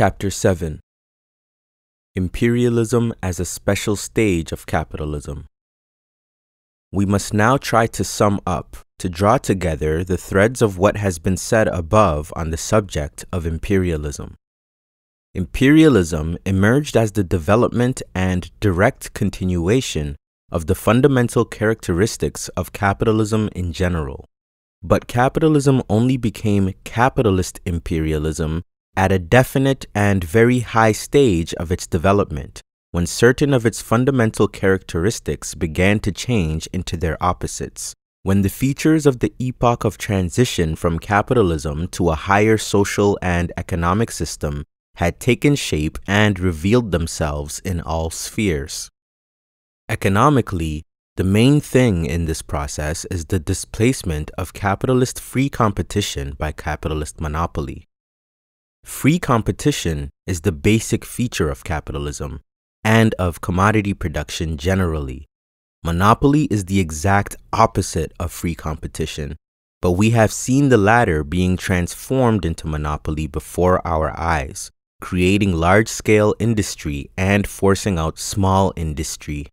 Chapter 7 Imperialism as a Special Stage of Capitalism. We must now try to sum up, to draw together the threads of what has been said above on the subject of imperialism. Imperialism emerged as the development and direct continuation of the fundamental characteristics of capitalism in general. But capitalism only became capitalist imperialism at a definite and very high stage of its development, when certain of its fundamental characteristics began to change into their opposites, when the features of the epoch of transition from capitalism to a higher social and economic system had taken shape and revealed themselves in all spheres. Economically, the main thing in this process is the displacement of capitalist free competition by capitalist monopoly. Free competition is the basic feature of capitalism and of commodity production generally. Monopoly is the exact opposite of free competition, but we have seen the latter being transformed into monopoly before our eyes, creating large-scale industry and forcing out small industry,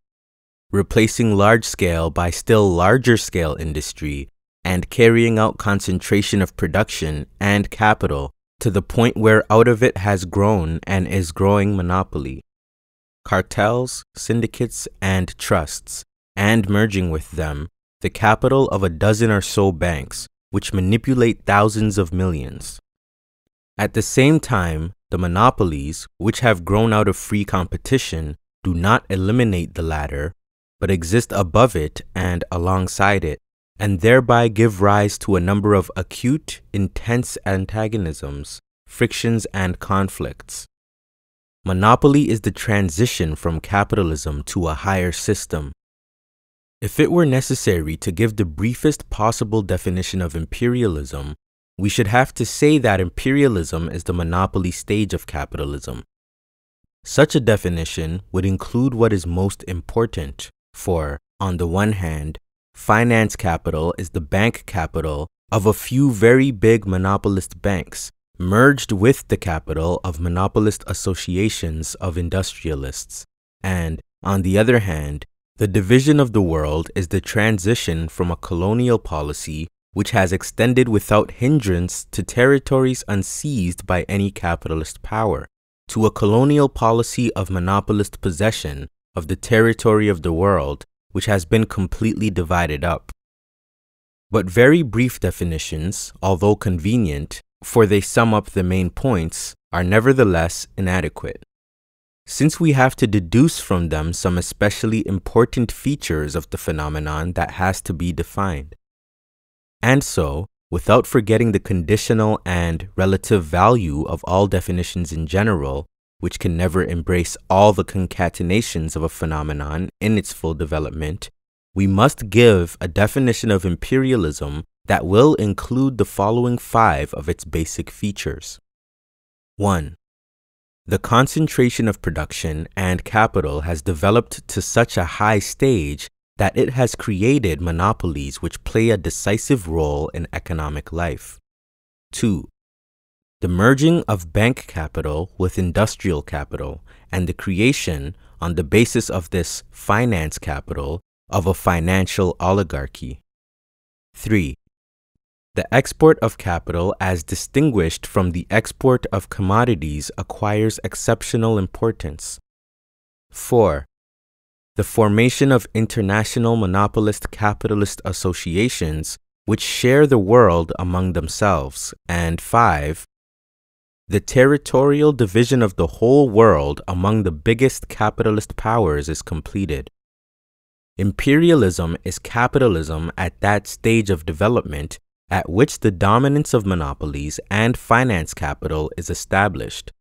replacing large-scale by still larger-scale industry, and carrying out concentration of production and capital to the point where out of it has grown and is growing monopoly. Cartels, syndicates, and trusts, and merging with them, the capital of a dozen or so banks, which manipulate thousands of millions. At the same time, the monopolies, which have grown out of free competition, do not eliminate the latter, but exist above it and alongside it, and thereby give rise to a number of acute, intense antagonisms, frictions, and conflicts. Monopoly is the transition from capitalism to a higher system. If it were necessary to give the briefest possible definition of imperialism, we should have to say that imperialism is the monopoly stage of capitalism. Such a definition would include what is most important, for, on the one hand, finance capital is the bank capital of a few very big monopolist banks, merged with the capital of monopolist associations of industrialists. And, on the other hand, the division of the world is the transition from a colonial policy which has extended without hindrance to territories unseized by any capitalist power, to a colonial policy of monopolist possession of the territory of the world, which has been completely divided up. But very brief definitions, although convenient, for they sum up the main points, are nevertheless inadequate. Since we have to deduce from them some especially important features of the phenomenon that has to be defined. And so, without forgetting the conditional and relative value of all definitions in general, which can never embrace all the concatenations of a phenomenon in its full development, we must give a definition of imperialism that will include the following five of its basic features. 1. The concentration of production and capital has developed to such a high stage that it has created monopolies which play a decisive role in economic life. 2. The merging of bank capital with industrial capital and the creation, on the basis of this finance capital, of a financial oligarchy. 3. The export of capital as distinguished from the export of commodities acquires exceptional importance. 4. The formation of international monopolist capitalist associations which share the world among themselves. And 5. The territorial division of the whole world among the biggest capitalist powers is completed. Imperialism is capitalism at that stage of development at which the dominance of monopolies and finance capital is established,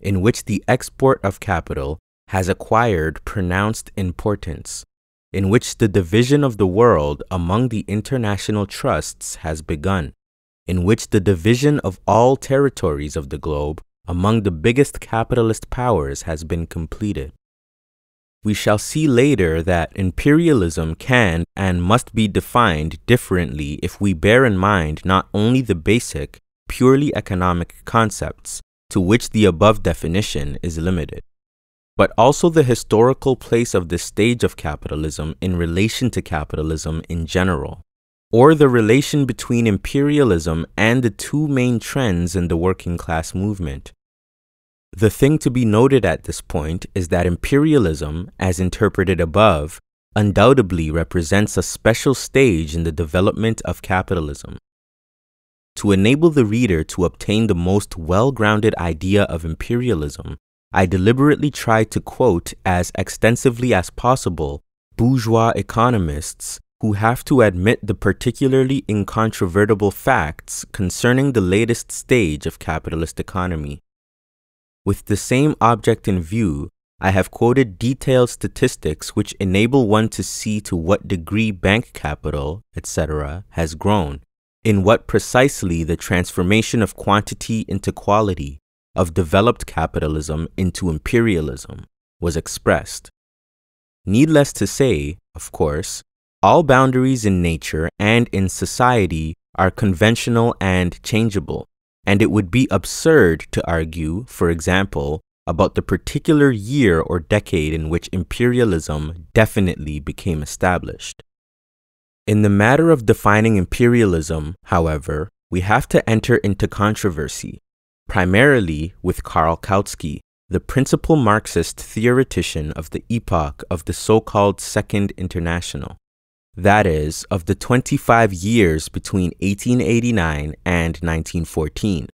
in which the export of capital has acquired pronounced importance, in which the division of the world among the international trusts has begun, in which the division of all territories of the globe among the biggest capitalist powers has been completed. We shall see later that imperialism can and must be defined differently if we bear in mind not only the basic, purely economic concepts, to which the above definition is limited, but also the historical place of this stage of capitalism in relation to capitalism in general, or the relation between imperialism and the two main trends in the working class movement. The thing to be noted at this point is that imperialism, as interpreted above, undoubtedly represents a special stage in the development of capitalism. To enable the reader to obtain the most well-grounded idea of imperialism, I deliberately tried to quote as extensively as possible bourgeois economists who have to admit the particularly incontrovertible facts concerning the latest stage of capitalist economy. With the same object in view, I have quoted detailed statistics which enable one to see to what degree bank capital, etc., has grown, in what precisely the transformation of quantity into quality, of developed capitalism into imperialism, was expressed. Needless to say, of course, all boundaries in nature and in society are conventional and changeable, and it would be absurd to argue, for example, about the particular year or decade in which imperialism definitely became established. In the matter of defining imperialism, however, we have to enter into controversy, primarily with Karl Kautsky, the principal Marxist theoretician of the epoch of the so-called Second International, that is, of the 25 years between 1889 and 1914.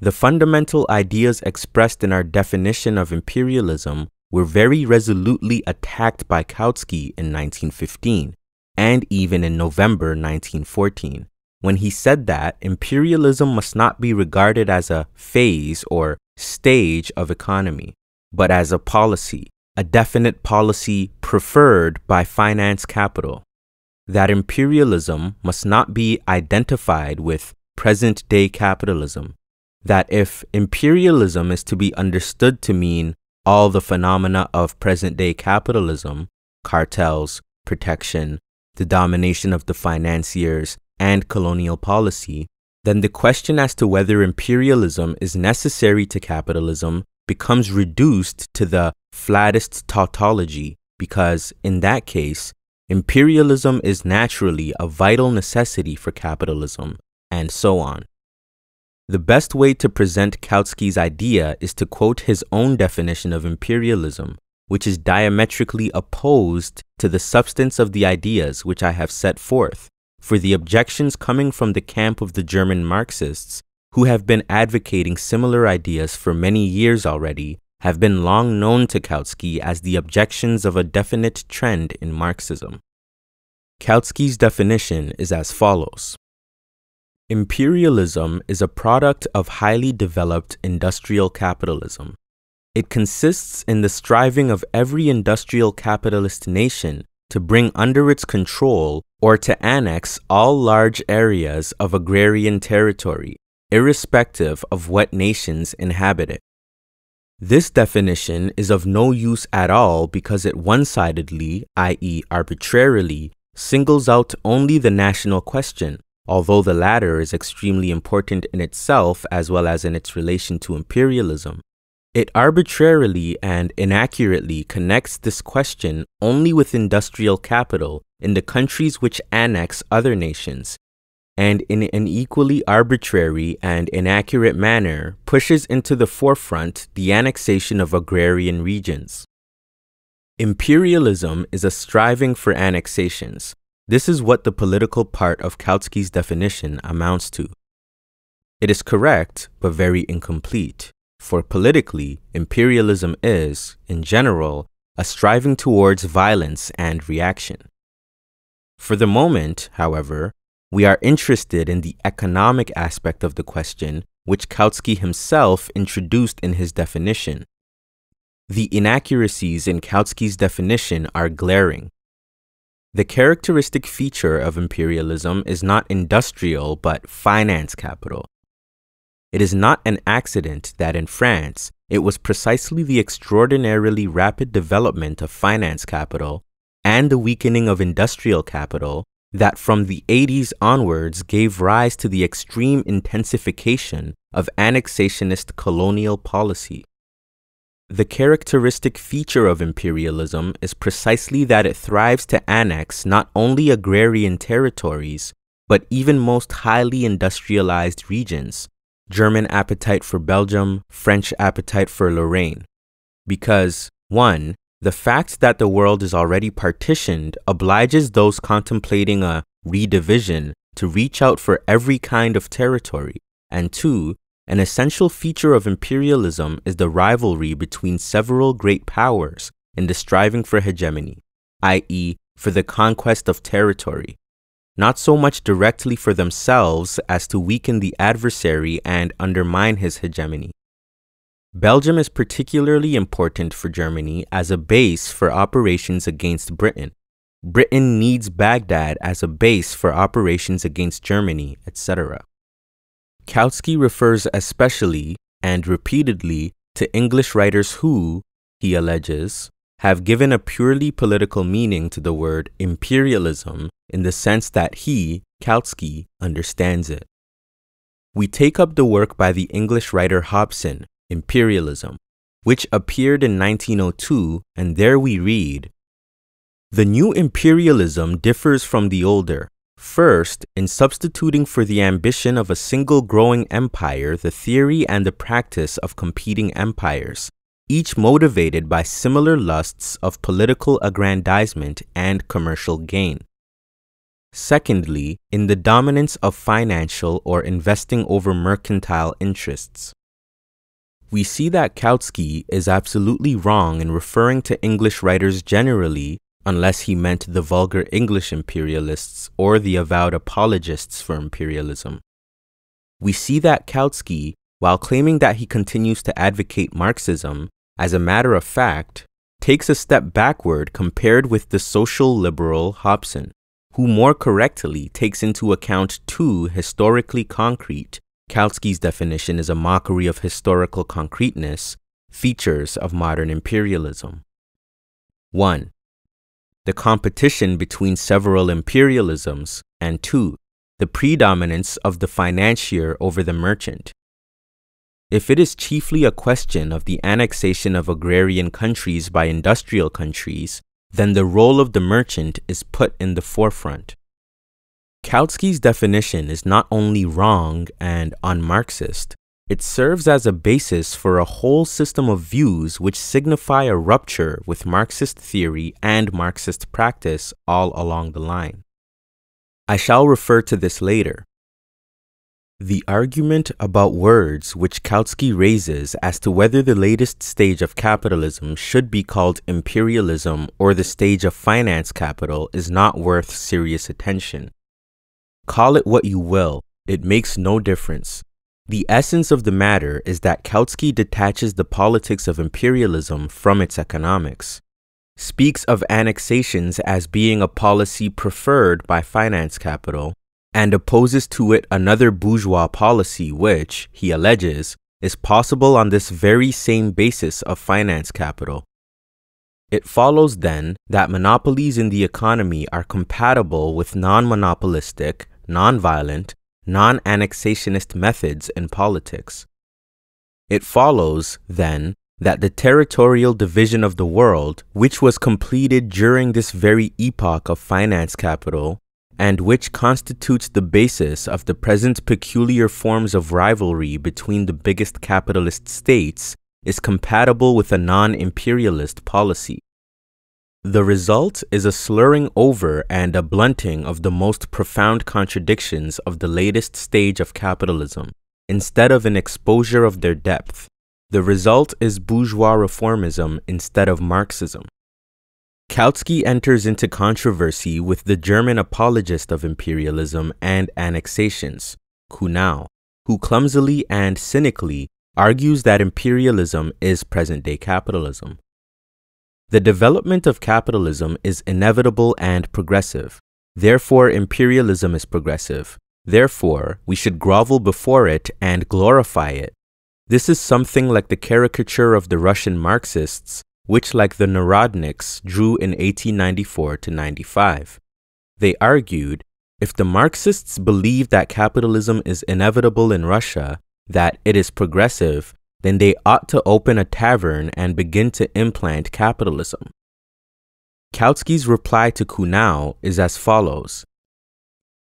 The fundamental ideas expressed in our definition of imperialism were very resolutely attacked by Kautsky in 1915, and even in November 1914, when he said that imperialism must not be regarded as a phase or stage of economy, but as a policy, a definite policy preferred by finance capital, that imperialism must not be identified with present-day capitalism, that if imperialism is to be understood to mean all the phenomena of present-day capitalism, cartels, protection, the domination of the financiers, and colonial policy, then the question as to whether imperialism is necessary to capitalism becomes reduced to the flattest tautology, because, in that case, imperialism is naturally a vital necessity for capitalism, and so on. The best way to present Kautsky's idea is to quote his own definition of imperialism, which is diametrically opposed to the substance of the ideas which I have set forth, for the objections coming from the camp of the German Marxists, who have been advocating similar ideas for many years already, have been long known to Kautsky as the objections of a definite trend in Marxism. Kautsky's definition is as follows. Imperialism is a product of highly developed industrial capitalism. It consists in the striving of every industrial capitalist nation to bring under its control or to annex all large areas of agrarian territory, irrespective of what nations inhabit it. This definition is of no use at all because it one-sidedly, i.e. arbitrarily, singles out only the national question, although the latter is extremely important in itself as well as in its relation to imperialism. It arbitrarily and inaccurately connects this question only with industrial capital in the countries which annex other nations, and in an equally arbitrary and inaccurate manner pushes into the forefront the annexation of agrarian regions. Imperialism is a striving for annexations. This is what the political part of Kautsky's definition amounts to. It is correct, but very incomplete. For politically, imperialism is, in general, a striving towards violence and reaction. For the moment, however, we are interested in the economic aspect of the question, which Kautsky himself introduced in his definition. The inaccuracies in Kautsky's definition are glaring. The characteristic feature of imperialism is not industrial but finance capital. It is not an accident that in France, it was precisely the extraordinarily rapid development of finance capital and the weakening of industrial capital that from the 80s onwards gave rise to the extreme intensification of annexationist colonial policy. The characteristic feature of imperialism is precisely that it thrives to annex not only agrarian territories, but even most highly industrialized regions, German appetite for Belgium, French appetite for Lorraine. Because, 1. The fact that the world is already partitioned obliges those contemplating a redivision to reach out for every kind of territory, and 2. An essential feature of imperialism is the rivalry between several great powers in the striving for hegemony, i.e., for the conquest of territory, not so much directly for themselves as to weaken the adversary and undermine his hegemony. Belgium is particularly important for Germany as a base for operations against Britain. Britain needs Baghdad as a base for operations against Germany, etc. Kautsky refers especially and repeatedly to English writers who, he alleges, have given a purely political meaning to the word imperialism in the sense that he, Kautsky, understands it. We take up the work by the English writer Hobson, Imperialism, which appeared in 1902, and there we read, "The new imperialism differs from the older, first, in substituting for the ambition of a single growing empire the theory and the practice of competing empires, each motivated by similar lusts of political aggrandizement and commercial gain. Secondly, in the dominance of financial or investing over mercantile interests." We see that Kautsky is absolutely wrong in referring to English writers generally, unless he meant the vulgar English imperialists or the avowed apologists for imperialism. We see that Kautsky, while claiming that he continues to advocate Marxism, as a matter of fact, takes a step backward compared with the social liberal Hobson, who more correctly takes into account two historically concrete, Kautsky's definition is a mockery of historical concreteness, features of modern imperialism. 1. The competition between several imperialisms, and 2. The predominance of the financier over the merchant. If it is chiefly a question of the annexation of agrarian countries by industrial countries, then the role of the merchant is put in the forefront. Kautsky's definition is not only wrong and un-Marxist, it serves as a basis for a whole system of views which signify a rupture with Marxist theory and Marxist practice all along the line. I shall refer to this later. The argument about words which Kautsky raises as to whether the latest stage of capitalism should be called imperialism or the stage of finance capital is not worth serious attention. Call it what you will, it makes no difference. The essence of the matter is that Kautsky detaches the politics of imperialism from its economics, speaks of annexations as being a policy preferred by finance capital, and opposes to it another bourgeois policy which, he alleges, is possible on this very same basis of finance capital. It follows then that monopolies in the economy are compatible with non-monopolistic, non-violent, non-annexationist methods in politics. It follows, then, that the territorial division of the world, which was completed during this very epoch of finance capital, and which constitutes the basis of the present peculiar forms of rivalry between the biggest capitalist states, is compatible with a non-imperialist policy. The result is a slurring over and a blunting of the most profound contradictions of the latest stage of capitalism, instead of an exposure of their depth. The result is bourgeois reformism instead of Marxism. Kautsky enters into controversy with the German apologist of imperialism and annexations, Kunow, who clumsily and cynically argues that imperialism is present-day capitalism. The development of capitalism is inevitable and progressive. Therefore, imperialism is progressive. Therefore, we should grovel before it and glorify it. This is something like the caricature of the Russian Marxists, which, like the Narodniks, drew in 1894 to 95. They argued, if the Marxists believe that capitalism is inevitable in Russia, that it is progressive, then they ought to open a tavern and begin to implant capitalism. Kautsky's reply to Kunow is as follows.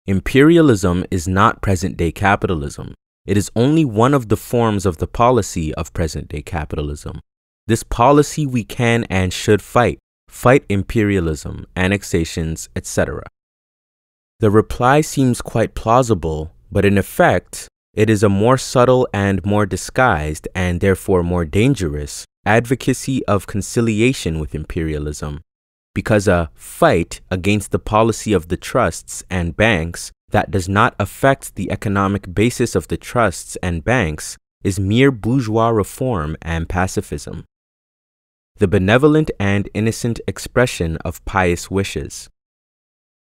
Imperialism is not present-day capitalism. It is only one of the forms of the policy of present-day capitalism. This policy we can and should fight. Fight imperialism, annexations, etc. The reply seems quite plausible, but in effect, it is a more subtle and more disguised, and therefore more dangerous, advocacy of conciliation with imperialism, because a fight against the policy of the trusts and banks that does not affect the economic basis of the trusts and banks is mere bourgeois reform and pacifism, the benevolent and innocent expression of pious wishes,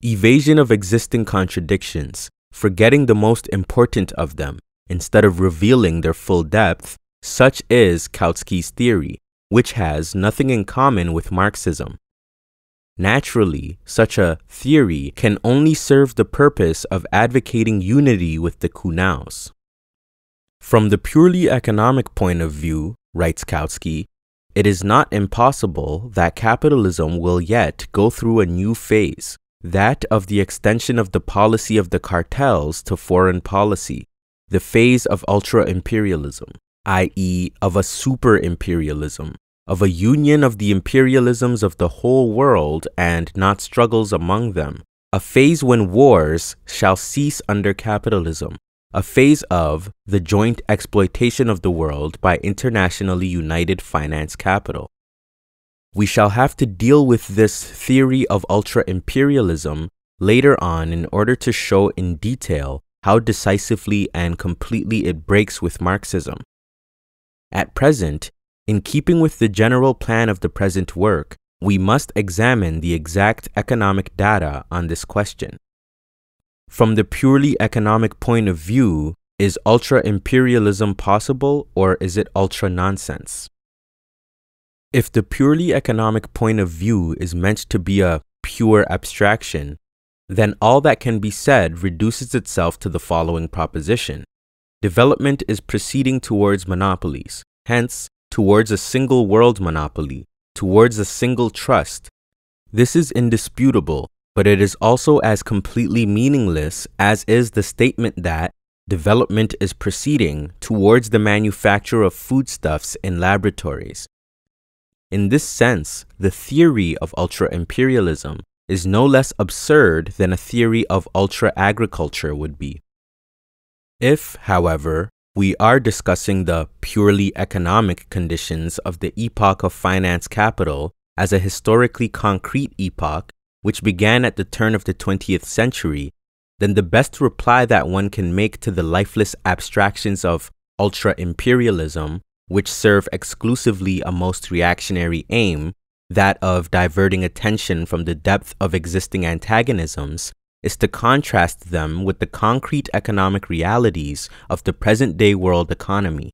evasion of existing contradictions, forgetting the most important of them, instead of revealing their full depth. Such is Kautsky's theory, which has nothing in common with Marxism. Naturally, such a theory can only serve the purpose of advocating unity with the Kunows. From the purely economic point of view, writes Kautsky, it is not impossible that capitalism will yet go through a new phase, that of the extension of the policy of the cartels to foreign policy, the phase of ultra-imperialism, i.e. of a super-imperialism, of a union of the imperialisms of the whole world and not struggles among them, a phase when wars shall cease under capitalism, a phase of the joint exploitation of the world by internationally united finance capital. We shall have to deal with this theory of ultra-imperialism later on in order to show in detail how decisively and completely it breaks with Marxism. At present, in keeping with the general plan of the present work, we must examine the exact economic data on this question. From the purely economic point of view, is ultra-imperialism possible, or is it ultra-nonsense? If the purely economic point of view is meant to be a pure abstraction, then all that can be said reduces itself to the following proposition. Development is proceeding towards monopolies, hence, towards a single world monopoly, towards a single trust. This is indisputable, but it is also as completely meaningless as is the statement that development is proceeding towards the manufacture of foodstuffs in laboratories. In this sense, the theory of ultra-imperialism is no less absurd than a theory of ultra-agriculture would be. If, however, we are discussing the purely economic conditions of the epoch of finance capital as a historically concrete epoch, which began at the turn of the 20th century, then the best reply that one can make to the lifeless abstractions of ultra-imperialism, which serve exclusively a most reactionary aim, that of diverting attention from the depth of existing antagonisms, is to contrast them with the concrete economic realities of the present-day world economy.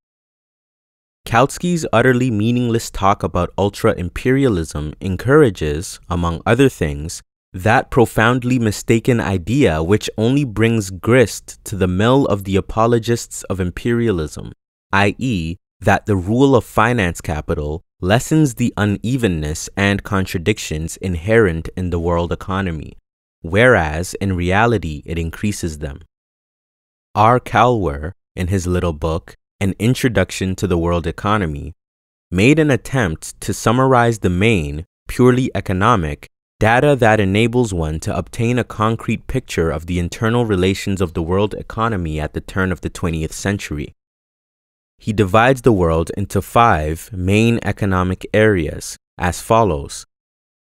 Kautsky's utterly meaningless talk about ultra-imperialism encourages, among other things, that profoundly mistaken idea which only brings grist to the mill of the apologists of imperialism, i.e., that the rule of finance capital lessens the unevenness and contradictions inherent in the world economy, whereas in reality it increases them. R. Calwer, in his little book, An Introduction to the World Economy, made an attempt to summarize the main, purely economic, data that enables one to obtain a concrete picture of the internal relations of the world economy at the turn of the 20th century. He divides the world into 5 main economic areas as follows: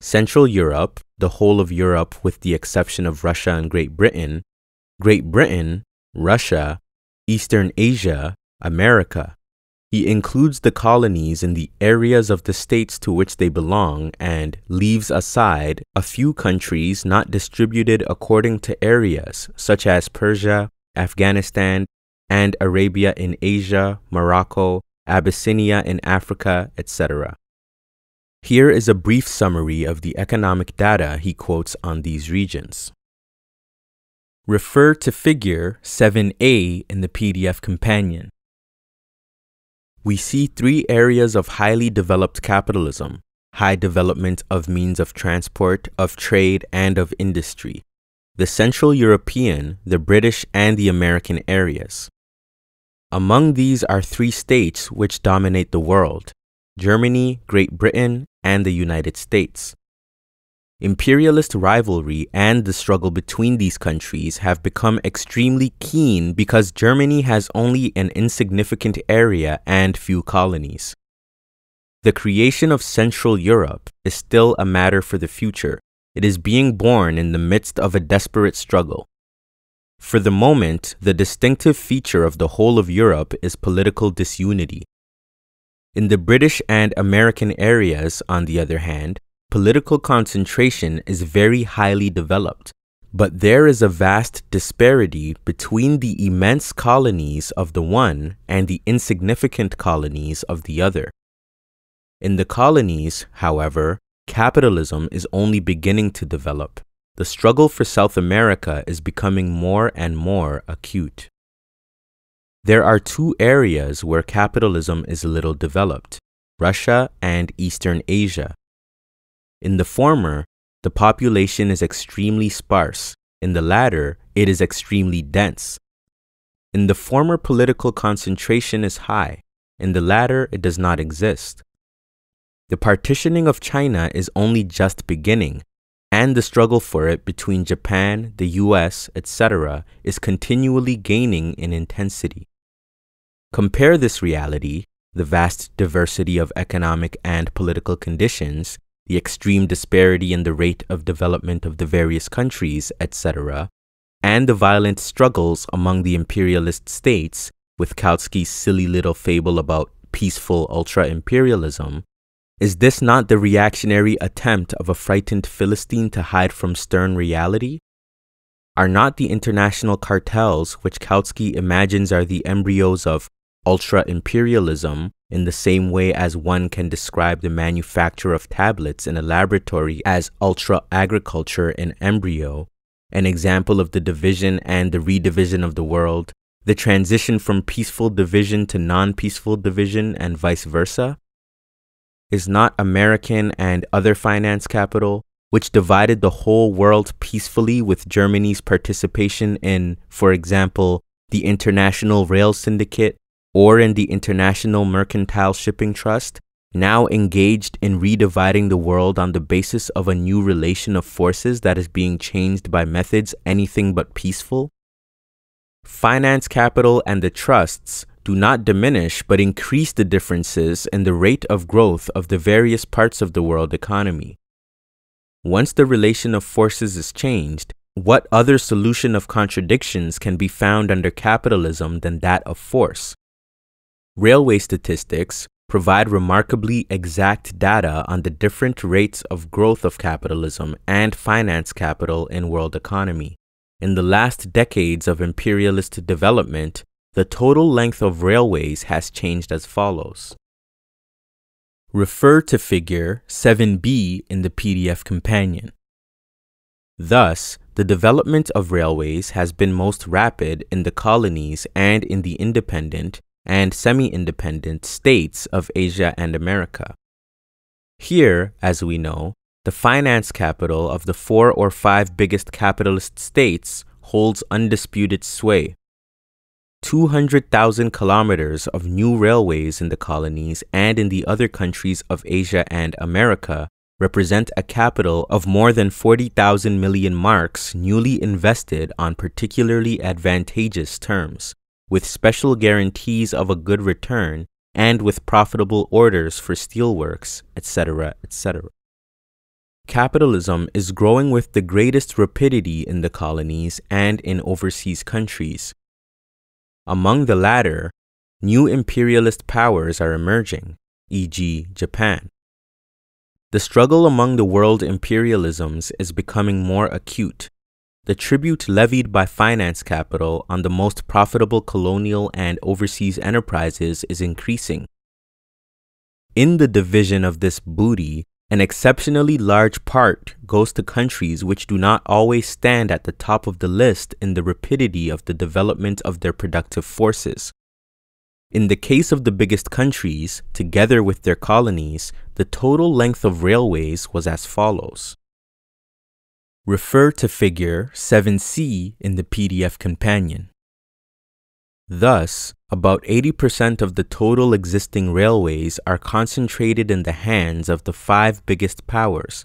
Central Europe, the whole of Europe with the exception of Russia and Great Britain, Russia, Eastern Asia, America. He includes the colonies in the areas of the states to which they belong and leaves aside a few countries not distributed according to areas, such as Persia, Afghanistan, and Arabia in Asia, Morocco, Abyssinia in Africa, etc. Here is a brief summary of the economic data he quotes on these regions. Refer to figure 7a in the PDF companion. We see three areas of highly developed capitalism: high development of means of transport, of trade, and of industry. The Central European, the British, and the American areas. Among these are three states which dominate the world: Germany, Great Britain, and the United States. Imperialist rivalry and the struggle between these countries have become extremely keen because Germany has only an insignificant area and few colonies. The creation of Central Europe is still a matter for the future. It is being born in the midst of a desperate struggle. For the moment, the distinctive feature of the whole of Europe is political disunity. In the British and American areas, on the other hand, political concentration is very highly developed, but there is a vast disparity between the immense colonies of the one and the insignificant colonies of the other. In the colonies, however, capitalism is only beginning to develop. The struggle for South America is becoming more and more acute. There are two areas where capitalism is little developed: Russia and Eastern Asia. In the former, the population is extremely sparse. In the latter, it is extremely dense. In the former, political concentration is high. In the latter, it does not exist. The partitioning of China is only just beginning, and the struggle for it between Japan, the US, etc. is continually gaining in intensity. Compare this reality, the vast diversity of economic and political conditions, the extreme disparity in the rate of development of the various countries, etc., and the violent struggles among the imperialist states, with Kautsky's silly little fable about peaceful ultra-imperialism. Is this not the reactionary attempt of a frightened Philistine to hide from stern reality? Are not the international cartels, which Kautsky imagines are the embryos of ultra-imperialism, in the same way as one can describe the manufacture of tablets in a laboratory as ultra-agriculture in embryo, an example of the division and the redivision of the world, the transition from peaceful division to non-peaceful division and vice versa? Is not American and other finance capital, which divided the whole world peacefully with Germany's participation in, for example, the International Rail Syndicate, or in the International Mercantile Shipping Trust, now engaged in redividing the world on the basis of a new relation of forces that is being changed by methods anything but peaceful? Finance capital and the trusts do not diminish but increase the differences in the rate of growth of the various parts of the world economy. Once the relation of forces is changed, what other solution of contradictions can be found under capitalism than that of force? Railway statistics provide remarkably exact data on the different rates of growth of capitalism and finance capital in world economy. In the last decades of imperialist development, the total length of railways has changed as follows. Refer to figure 7b in the PDF companion. Thus, the development of railways has been most rapid in the colonies and in the independent and semi-independent states of Asia and America. Here, as we know, the finance capital of the 4 or 5 biggest capitalist states holds undisputed sway. 200,000 kilometers of new railways in the colonies and in the other countries of Asia and America represent a capital of more than 40,000 million marks newly invested on particularly advantageous terms, with special guarantees of a good return and with profitable orders for steelworks, etc., etc. Capitalism is growing with the greatest rapidity in the colonies and in overseas countries. Among the latter, new imperialist powers are emerging, e.g. Japan. The struggle among the world imperialisms is becoming more acute. The tribute levied by finance capital on the most profitable colonial and overseas enterprises is increasing. In the division of this booty, An exceptionally large part goes to countries which do not always stand at the top of the list in the rapidity of the development of their productive forces. In the case of the biggest countries, together with their colonies, the total length of railways was as follows. Refer to figure 7c in the PDF companion. Thus, about 80% of the total existing railways are concentrated in the hands of the 5 biggest powers,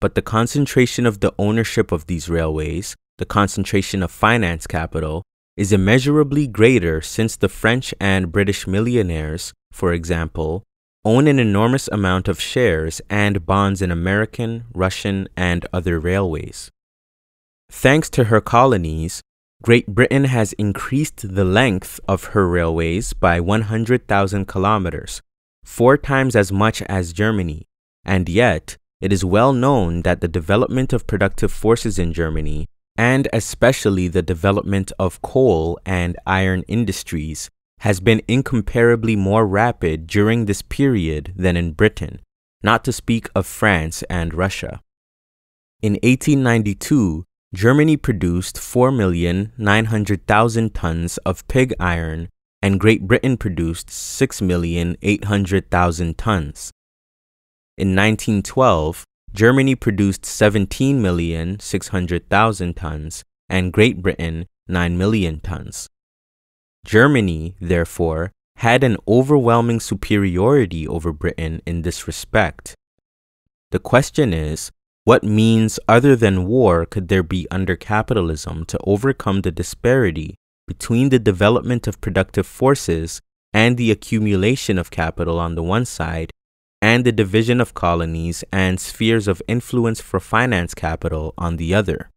but the concentration of the ownership of these railways, the concentration of finance capital, is immeasurably greater since the French and British millionaires, for example, own an enormous amount of shares and bonds in American, Russian, and other railways. Thanks to her colonies, Great Britain has increased the length of her railways by 100,000 kilometers, 4 times as much as Germany, and yet it is well known that the development of productive forces in Germany, and especially the development of coal and iron industries, has been incomparably more rapid during this period than in Britain, not to speak of France and Russia. In 1892, Germany produced 4,900,000 tons of pig iron, and Great Britain produced 6,800,000 tons. In 1912, Germany produced 17,600,000 tons, and Great Britain 9 million tons. Germany, therefore, had an overwhelming superiority over Britain in this respect. The question is, what means other than war could there be under capitalism to overcome the disparity between the development of productive forces and the accumulation of capital on the one side, and the division of colonies and spheres of influence for finance capital on the other?